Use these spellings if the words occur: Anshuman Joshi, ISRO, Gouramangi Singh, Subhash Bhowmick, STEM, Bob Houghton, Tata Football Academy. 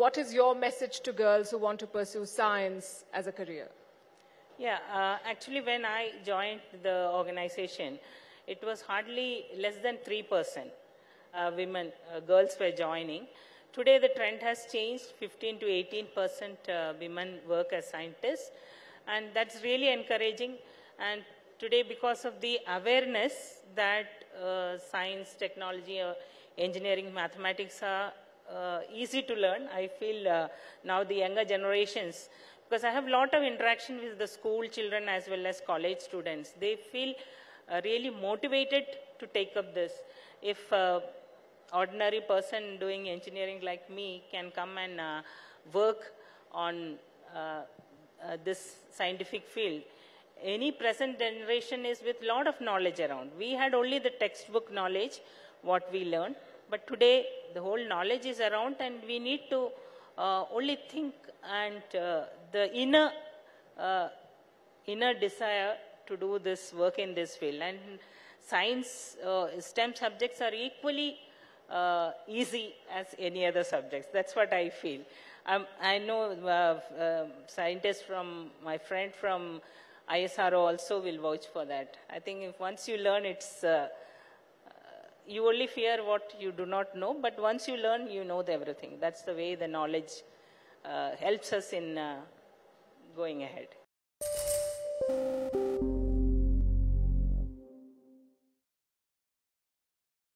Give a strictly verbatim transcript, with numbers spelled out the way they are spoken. what is your message to girls who want to pursue science as a career? Yeah, uh, actually when I joined the organization, it was hardly less than three percent uh, women, uh, girls were joining. Today the trend has changed, fifteen to eighteen percent uh, women work as scientists, and that's really encouraging. And today, because of the awareness that uh, science, technology, uh, engineering, mathematics are uh, easy to learn, I feel uh, now the younger generations, because I have a lot of interaction with the school children as well as college students, they feel uh, really motivated to take up this. If uh, ordinary person doing engineering like me can come and uh, work on uh, uh, this scientific field, any present generation is with lot of knowledge around. We had only the textbook knowledge, what we learned, but today the whole knowledge is around, and we need to uh, only think, and uh, the inner, uh, inner desire to do this work in this field. And science, uh, STEM subjects are equally uh, easy as any other subjects. That's what I feel. Um, I know uh, uh, scientists from, my friend from I S R O also will vouch for that. I think if once you learn, it's, uh, uh, you only fear what you do not know, but once you learn, you know the everything. That's the way the knowledge uh, helps us in uh, going ahead.